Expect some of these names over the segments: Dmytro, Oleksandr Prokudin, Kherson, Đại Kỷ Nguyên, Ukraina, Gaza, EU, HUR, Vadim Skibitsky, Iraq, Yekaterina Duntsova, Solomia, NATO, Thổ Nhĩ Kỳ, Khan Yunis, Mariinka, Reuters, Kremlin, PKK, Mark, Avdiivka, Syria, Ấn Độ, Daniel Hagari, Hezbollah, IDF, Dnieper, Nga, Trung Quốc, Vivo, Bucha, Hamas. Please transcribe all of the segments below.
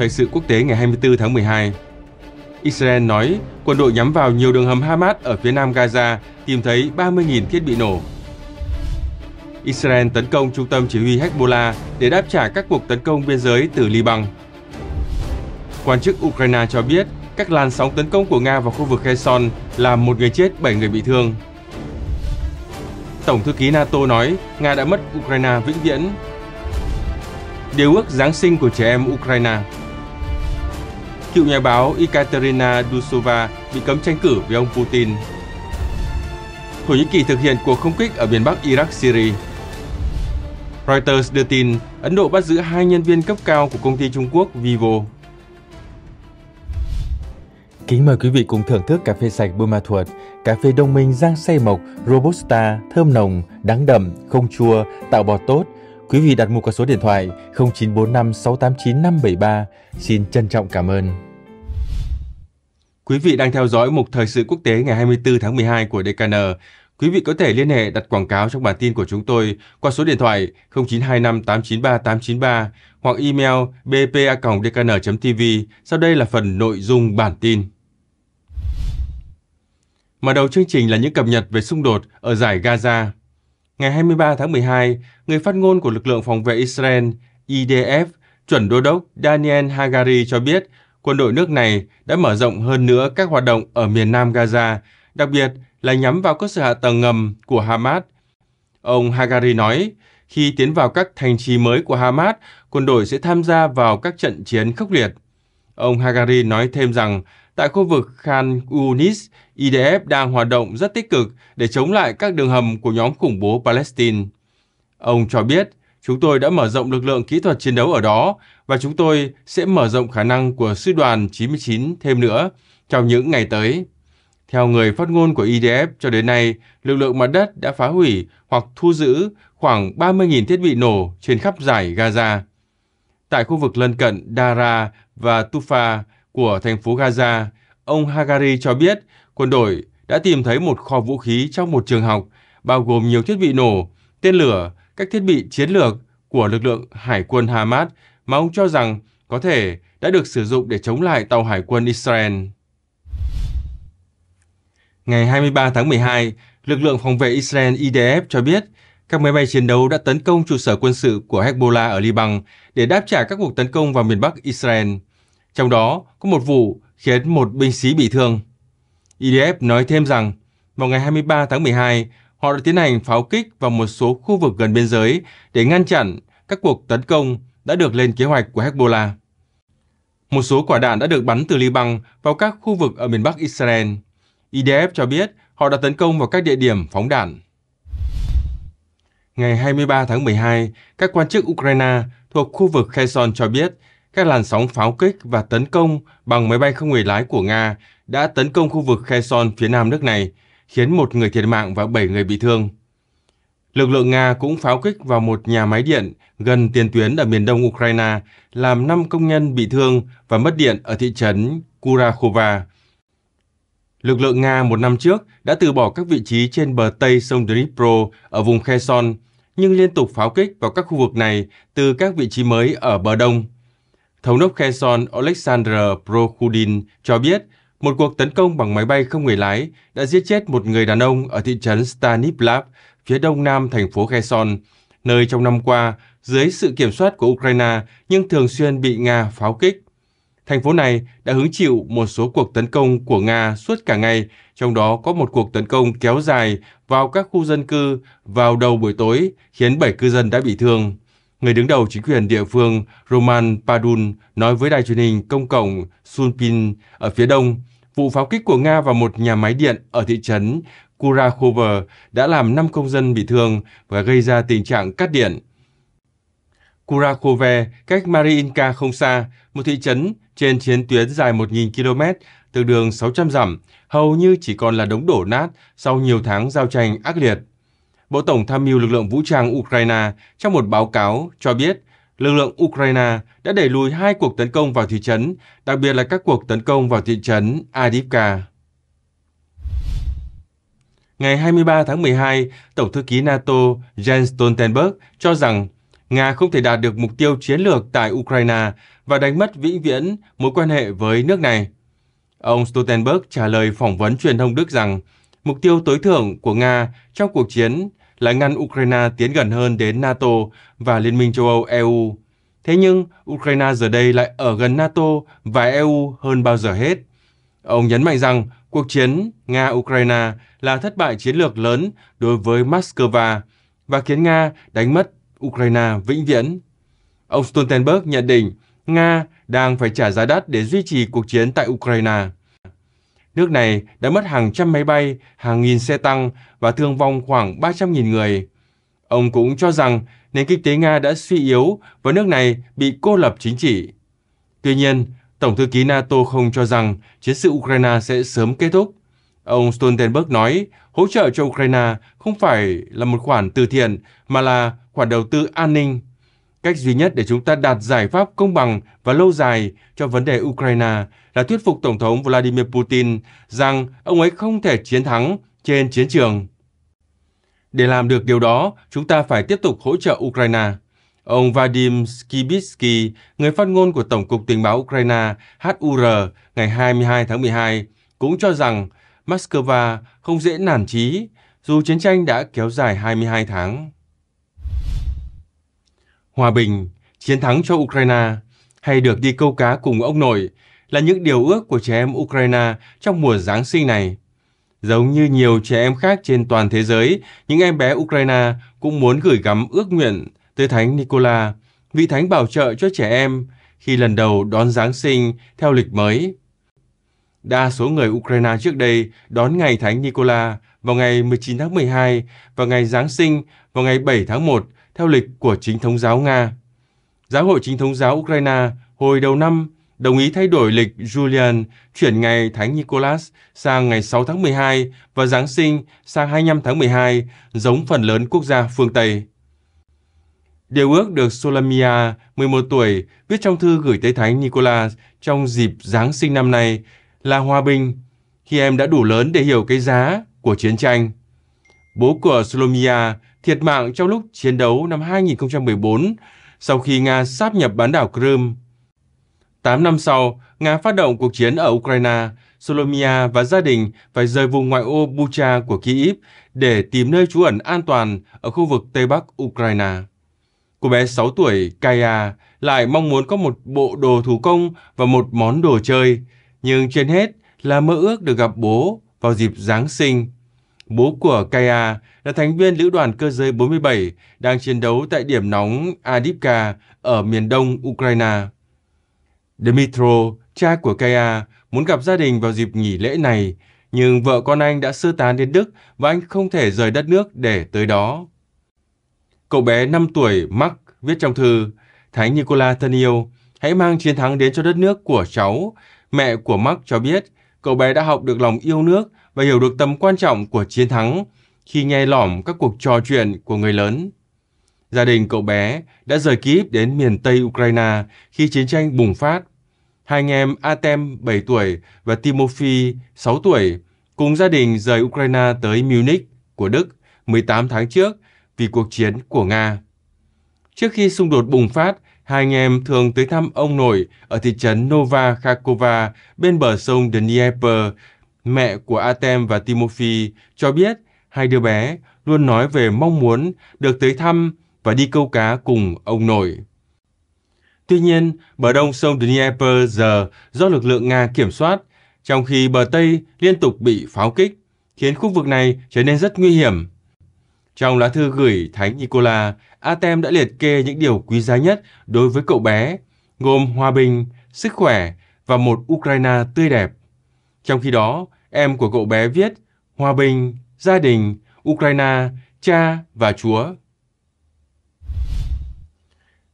Thời sự quốc tế ngày 24 tháng 12. Israel nói quân đội nhắm vào nhiều đường hầm Hamas ở phía nam Gaza, tìm thấy 30.000 thiết bị nổ. Israel tấn công trung tâm chỉ huy Hezbollah để đáp trả các cuộc tấn công biên giới từ Li-băng. Quan chức Ukraina cho biết các làn sóng tấn công của Nga vào khu vực Kherson làm 1 người chết, 7 người bị thương. Tổng thư ký NATO nói Nga đã mất Ukraina vĩnh viễn. Điều ước Giáng sinh của trẻ em Ukraina. Cựu nhà báo Yekaterina Duntsova bị cấm tranh cử với ông Putin. Thổ Nhĩ Kỳ thực hiện cuộc không kích ở miền Bắc Iraq, Syria. Reuters đưa tin Ấn Độ bắt giữ 2 nhân viên cấp cao của công ty Trung Quốc Vivo. Kính mời quý vị cùng thưởng thức cà phê sạch Buôn Ma Thuột, cà phê Đông Minh rang xay mộc Robusta, thơm nồng, đắng đậm, không chua, tạo bọt tốt. Quý vị đặt mua qua số điện thoại 0945 689 573. Xin trân trọng cảm ơn. Quý vị đang theo dõi mục Thời sự quốc tế ngày 24 tháng 12 của DKN. Quý vị có thể liên hệ đặt quảng cáo trong bản tin của chúng tôi qua số điện thoại 0925 893 893 hoặc email bpa@dkn.tv. Sau đây là phần nội dung bản tin. Mở đầu chương trình là những cập nhật về xung đột ở dải Gaza. Ngày 23 tháng 12, người phát ngôn của lực lượng phòng vệ Israel, IDF, chuẩn đô đốc Daniel Hagari cho biết quân đội nước này đã mở rộng hơn nữa các hoạt động ở miền nam Gaza, đặc biệt là nhắm vào cơ sở hạ tầng ngầm của Hamas. Ông Hagari nói, khi tiến vào các thành trì mới của Hamas, quân đội sẽ tham gia vào các trận chiến khốc liệt. Ông Hagari nói thêm rằng, tại khu vực Khan Yunis, IDF đang hoạt động rất tích cực để chống lại các đường hầm của nhóm khủng bố Palestine. Ông cho biết, chúng tôi đã mở rộng lực lượng kỹ thuật chiến đấu ở đó và chúng tôi sẽ mở rộng khả năng của sư đoàn 99 thêm nữa trong những ngày tới. Theo người phát ngôn của IDF, cho đến nay, lực lượng mặt đất đã phá hủy hoặc thu giữ khoảng 30.000 thiết bị nổ trên khắp dải Gaza. Tại khu vực lân cận Dara và Tufa của thành phố Gaza, ông Hagari cho biết quân đội đã tìm thấy một kho vũ khí trong một trường học, bao gồm nhiều thiết bị nổ, tên lửa, các thiết bị chiến lược của lực lượng hải quân Hamas mà ông cho rằng có thể đã được sử dụng để chống lại tàu hải quân Israel. Ngày 23 tháng 12, lực lượng phòng vệ Israel IDF cho biết các máy bay chiến đấu đã tấn công trụ sở quân sự của Hezbollah ở Li-băng để đáp trả các cuộc tấn công vào miền Bắc Israel. Trong đó có một vụ khiến một binh sĩ bị thương. IDF nói thêm rằng, vào ngày 23 tháng 12, họ đã tiến hành pháo kích vào một số khu vực gần biên giới để ngăn chặn các cuộc tấn công đã được lên kế hoạch của Hezbollah. Một số quả đạn đã được bắn từ Li-băng vào các khu vực ở miền Bắc Israel. IDF cho biết họ đã tấn công vào các địa điểm phóng đạn. Ngày 23 tháng 12, các quan chức Ukraina thuộc khu vực Kherson cho biết các làn sóng pháo kích và tấn công bằng máy bay không người lái của Nga đã tấn công khu vực Kherson phía nam nước này, khiến 1 người thiệt mạng và 7 người bị thương. Lực lượng Nga cũng pháo kích vào một nhà máy điện gần tiền tuyến ở miền đông Ukraina, làm 5 công nhân bị thương và mất điện ở thị trấn Kurakhova. Lực lượng Nga một năm trước đã từ bỏ các vị trí trên bờ tây sông Dmytro ở vùng Kherson, nhưng liên tục pháo kích vào các khu vực này từ các vị trí mới ở bờ đông. Thống đốc Kherson Oleksandr Prokudin cho biết một cuộc tấn công bằng máy bay không người lái đã giết chết 1 người đàn ông ở thị trấn Stanislav, phía đông nam thành phố Kherson, nơi trong năm qua dưới sự kiểm soát của Ukraina nhưng thường xuyên bị Nga pháo kích. Thành phố này đã hứng chịu một số cuộc tấn công của Nga suốt cả ngày, trong đó có một cuộc tấn công kéo dài vào các khu dân cư vào đầu buổi tối, khiến 7 cư dân đã bị thương. Người đứng đầu chính quyền địa phương Roman Padun nói với đài truyền hình công cộng Sunpin ở phía đông, vụ pháo kích của Nga vào một nhà máy điện ở thị trấn Kurakhova đã làm 5 công dân bị thương và gây ra tình trạng cắt điện. Kurakhove cách Mariinka không xa, một thị trấn trên chiến tuyến dài 1.000 km, tương đương 600 dặm, hầu như chỉ còn là đống đổ nát sau nhiều tháng giao tranh ác liệt. Bộ Tổng tham mưu lực lượng vũ trang Ukraina trong một báo cáo cho biết lực lượng Ukraina đã đẩy lùi 2 cuộc tấn công vào thị trấn, đặc biệt là các cuộc tấn công vào thị trấn Avdiivka. Ngày 23 tháng 12, Tổng thư ký NATO Jens Stoltenberg cho rằng Nga không thể đạt được mục tiêu chiến lược tại Ukraina và đánh mất vĩnh viễn mối quan hệ với nước này. Ông Stoltenberg trả lời phỏng vấn truyền thông Đức rằng mục tiêu tối thượng của Nga trong cuộc chiến là ngăn Ukraina tiến gần hơn đến NATO và Liên minh châu Âu EU. Thế nhưng, Ukraina giờ đây lại ở gần NATO và EU hơn bao giờ hết. Ông nhấn mạnh rằng cuộc chiến Nga-Ukraina là thất bại chiến lược lớn đối với Moscow và khiến Nga đánh mất Ukraina vĩnh viễn. Ông Stoltenberg nhận định Nga đang phải trả giá đắt để duy trì cuộc chiến tại Ukraina. Nước này đã mất hàng trăm máy bay, hàng nghìn xe tăng và thương vong khoảng 300.000 người. Ông cũng cho rằng nền kinh tế Nga đã suy yếu và nước này bị cô lập chính trị. Tuy nhiên, Tổng thư ký NATO không cho rằng chiến sự Ukraina sẽ sớm kết thúc. Ông Stoltenberg nói hỗ trợ cho Ukraina không phải là một khoản từ thiện mà là khoản đầu tư an ninh. Cách duy nhất để chúng ta đạt giải pháp công bằng và lâu dài cho vấn đề Ukraina là thuyết phục Tổng thống Vladimir Putin rằng ông ấy không thể chiến thắng trên chiến trường. Để làm được điều đó, chúng ta phải tiếp tục hỗ trợ Ukraina. Ông Vadim Skibitsky, người phát ngôn của Tổng cục Tình báo Ukraina HUR ngày 22 tháng 12, cũng cho rằng Moscow không dễ nản chí dù chiến tranh đã kéo dài 22 tháng. Hòa bình, chiến thắng cho Ukraina hay được đi câu cá cùng ông nội là những điều ước của trẻ em Ukraina trong mùa Giáng sinh này. Giống như nhiều trẻ em khác trên toàn thế giới, những em bé Ukraina cũng muốn gửi gắm ước nguyện tới Thánh Nicola, vị thánh bảo trợ cho trẻ em khi lần đầu đón Giáng sinh theo lịch mới. Đa số người Ukraina trước đây đón ngày Thánh Nicola vào ngày 19 tháng 12 và ngày Giáng sinh vào ngày 7 tháng 1 theo lịch của Chính thống giáo Nga. Giáo hội Chính thống giáo Ukraina hồi đầu năm đồng ý thay đổi lịch Julian, chuyển ngày Thánh Nicolas sang ngày 6 tháng 12 và Giáng sinh sang 25 tháng 12, giống phần lớn quốc gia phương Tây. Điều ước được Solomia, 11 tuổi, viết trong thư gửi tới Thánh Nicolas trong dịp Giáng sinh năm nay là hòa bình, khi em đã đủ lớn để hiểu cái giá của chiến tranh. Bố của Solomia thiệt mạng trong lúc chiến đấu năm 2014 sau khi Nga sáp nhập bán đảo Crimea. 8 năm sau, Nga phát động cuộc chiến ở Ukraina, Solomia và gia đình phải rời vùng ngoại ô Bucha của Kyiv để tìm nơi trú ẩn an toàn ở khu vực Tây Bắc Ukraina. Cô bé 6 tuổi, Kaya, lại mong muốn có một bộ đồ thủ công và một món đồ chơi, nhưng trên hết là mơ ước được gặp bố vào dịp Giáng sinh. Bố của Kaya là thành viên lữ đoàn cơ giới 47 đang chiến đấu tại điểm nóng Avdiivka ở miền đông Ukraina. Dmytro, cha của Kaya, muốn gặp gia đình vào dịp nghỉ lễ này, nhưng vợ con anh đã sơ tán đến Đức và anh không thể rời đất nước để tới đó. Cậu bé 5 tuổi Mark viết trong thư, Thánh Nicola thân yêu, hãy mang chiến thắng đến cho đất nước của cháu. Mẹ của Mark cho biết cậu bé đã học được lòng yêu nước và hiểu được tầm quan trọng của chiến thắng khi nghe lỏm các cuộc trò chuyện của người lớn. Gia đình cậu bé đã rời Kyiv đến miền Tây Ukraina khi chiến tranh bùng phát. Hai anh em Artem, 7 tuổi, và Timofey, 6 tuổi, cùng gia đình rời Ukraina tới Munich của Đức 18 tháng trước vì cuộc chiến của Nga. Trước khi xung đột bùng phát, hai anh em thường tới thăm ông nội ở thị trấn Nova Kharkova bên bờ sông Dnieper. Mẹ của Artem và Timofey cho biết hai đứa bé luôn nói về mong muốn được tới thăm và đi câu cá cùng ông nội. Tuy nhiên, bờ đông sông Dnieper giờ do lực lượng Nga kiểm soát, trong khi bờ Tây liên tục bị pháo kích, khiến khu vực này trở nên rất nguy hiểm. Trong lá thư gửi Thánh Nicola, Artem đã liệt kê những điều quý giá nhất đối với cậu bé, gồm hòa bình, sức khỏe và một Ukraina tươi đẹp. Trong khi đó, em của cậu bé viết hòa bình, gia đình, Ukraina, cha và Chúa.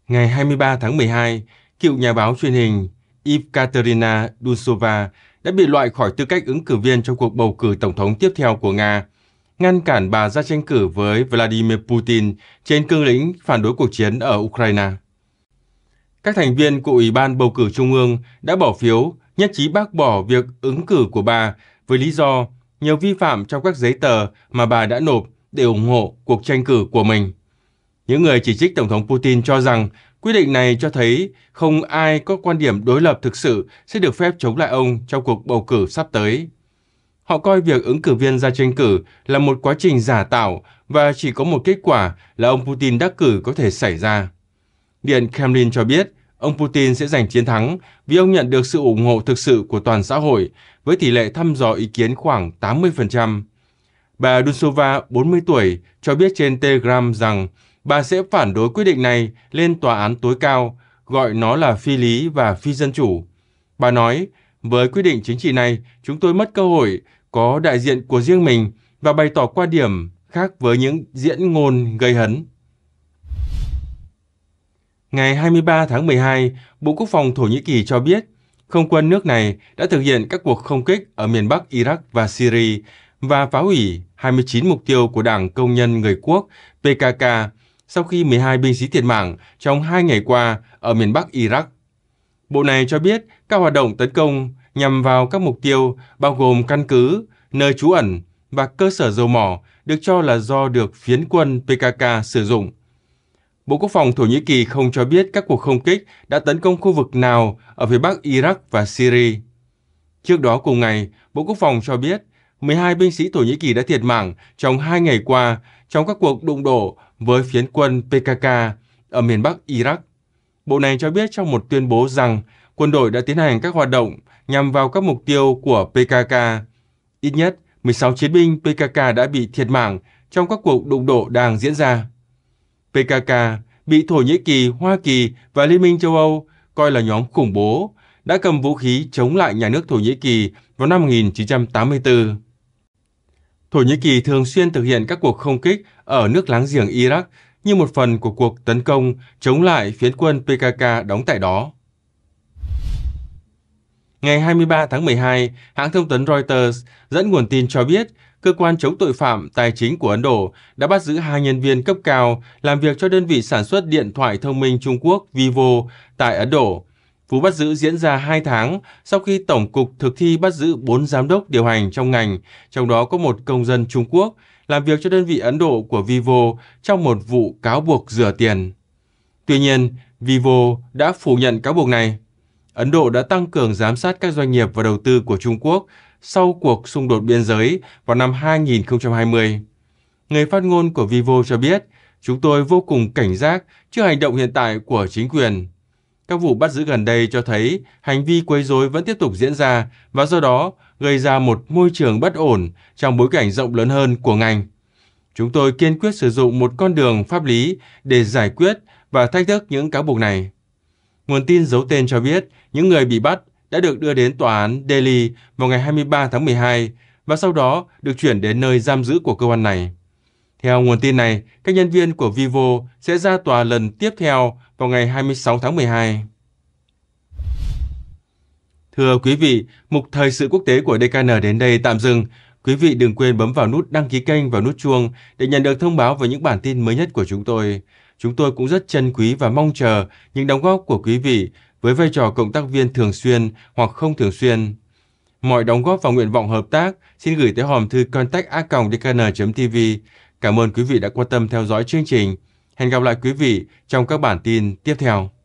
Ngày 23 tháng 12, cựu nhà báo truyền hình Yekaterina Duntsova đã bị loại khỏi tư cách ứng cử viên trong cuộc bầu cử tổng thống tiếp theo của Nga, ngăn cản bà ra tranh cử với Vladimir Putin trên cương lĩnh phản đối cuộc chiến ở Ukraina. Các thành viên của Ủy ban Bầu cử Trung ương đã bỏ phiếu nhất trí bác bỏ việc ứng cử của bà với lý do nhiều vi phạm trong các giấy tờ mà bà đã nộp để ủng hộ cuộc tranh cử của mình. Những người chỉ trích Tổng thống Putin cho rằng quyết định này cho thấy không ai có quan điểm đối lập thực sự sẽ được phép chống lại ông trong cuộc bầu cử sắp tới. Họ coi việc ứng cử viên ra tranh cử là một quá trình giả tạo và chỉ có một kết quả là ông Putin đắc cử có thể xảy ra. Điện Kremlin cho biết ông Putin sẽ giành chiến thắng vì ông nhận được sự ủng hộ thực sự của toàn xã hội với tỷ lệ thăm dò ý kiến khoảng 80%. Bà Duntsova, 40 tuổi, cho biết trên Telegram rằng bà sẽ phản đối quyết định này lên tòa án tối cao, gọi nó là phi lý và phi dân chủ. Bà nói, với quyết định chính trị này, chúng tôi mất cơ hội có đại diện của riêng mình và bày tỏ quan điểm khác với những diễn ngôn gây hấn. Ngày 23 tháng 12, Bộ Quốc phòng Thổ Nhĩ Kỳ cho biết, không quân nước này đã thực hiện các cuộc không kích ở miền Bắc Iraq và Syria và phá hủy 29 mục tiêu của Đảng Công nhân Người Quốc PKK sau khi 12 binh sĩ thiệt mạng trong 2 ngày qua ở miền Bắc Iraq. Bộ này cho biết các hoạt động tấn công nhằm vào các mục tiêu bao gồm căn cứ, nơi trú ẩn và cơ sở dầu mỏ được cho là do được phiến quân PKK sử dụng. Bộ Quốc phòng Thổ Nhĩ Kỳ không cho biết các cuộc không kích đã tấn công khu vực nào ở phía bắc Iraq và Syria. Trước đó cùng ngày, Bộ Quốc phòng cho biết 12 binh sĩ Thổ Nhĩ Kỳ đã thiệt mạng trong 2 ngày qua trong các cuộc đụng độ với phiến quân PKK ở miền bắc Iraq. Bộ này cho biết trong một tuyên bố rằng quân đội đã tiến hành các hoạt động nhằm vào các mục tiêu của PKK. Ít nhất 16 chiến binh PKK đã bị thiệt mạng trong các cuộc đụng độ đang diễn ra. PKK bị Thổ Nhĩ Kỳ, Hoa Kỳ và Liên minh châu Âu coi là nhóm khủng bố, đã cầm vũ khí chống lại nhà nước Thổ Nhĩ Kỳ vào năm 1984. Thổ Nhĩ Kỳ thường xuyên thực hiện các cuộc không kích ở nước láng giềng Iraq như một phần của cuộc tấn công chống lại phiến quân PKK đóng tại đó. Ngày 23 tháng 12, hãng thông tấn Reuters dẫn nguồn tin cho biết cơ quan chống tội phạm tài chính của Ấn Độ đã bắt giữ 2 nhân viên cấp cao làm việc cho đơn vị sản xuất điện thoại thông minh Trung Quốc Vivo tại Ấn Độ. Vụ bắt giữ diễn ra 2 tháng sau khi Tổng cục thực thi bắt giữ 4 giám đốc điều hành trong ngành, trong đó có một công dân Trung Quốc làm việc cho đơn vị Ấn Độ của Vivo trong một vụ cáo buộc rửa tiền. Tuy nhiên, Vivo đã phủ nhận cáo buộc này. Ấn Độ đã tăng cường giám sát các doanh nghiệp và đầu tư của Trung Quốc sau cuộc xung đột biên giới vào năm 2020. Người phát ngôn của Vivo cho biết, chúng tôi vô cùng cảnh giác trước hành động hiện tại của chính quyền. Các vụ bắt giữ gần đây cho thấy hành vi quấy rối vẫn tiếp tục diễn ra và do đó gây ra một môi trường bất ổn trong bối cảnh rộng lớn hơn của ngành. Chúng tôi kiên quyết sử dụng một con đường pháp lý để giải quyết và thách thức những cáo buộc này. Nguồn tin giấu tên cho biết những người bị bắt đã được đưa đến tòa án Delhi vào ngày 23 tháng 12 và sau đó được chuyển đến nơi giam giữ của cơ quan này. Theo nguồn tin này, các nhân viên của Vivo sẽ ra tòa lần tiếp theo vào ngày 26 tháng 12. Thưa quý vị, mục thời sự quốc tế của DKN đến đây tạm dừng. Quý vị đừng quên bấm vào nút đăng ký kênh và nút chuông để nhận được thông báo về những bản tin mới nhất của chúng tôi. Chúng tôi cũng rất trân quý và mong chờ những đóng góp của quý vị với vai trò cộng tác viên thường xuyên hoặc không thường xuyên. Mọi đóng góp và nguyện vọng hợp tác xin gửi tới hòm thư contact@dkn.tv. Cảm ơn quý vị đã quan tâm theo dõi chương trình. Hẹn gặp lại quý vị trong các bản tin tiếp theo.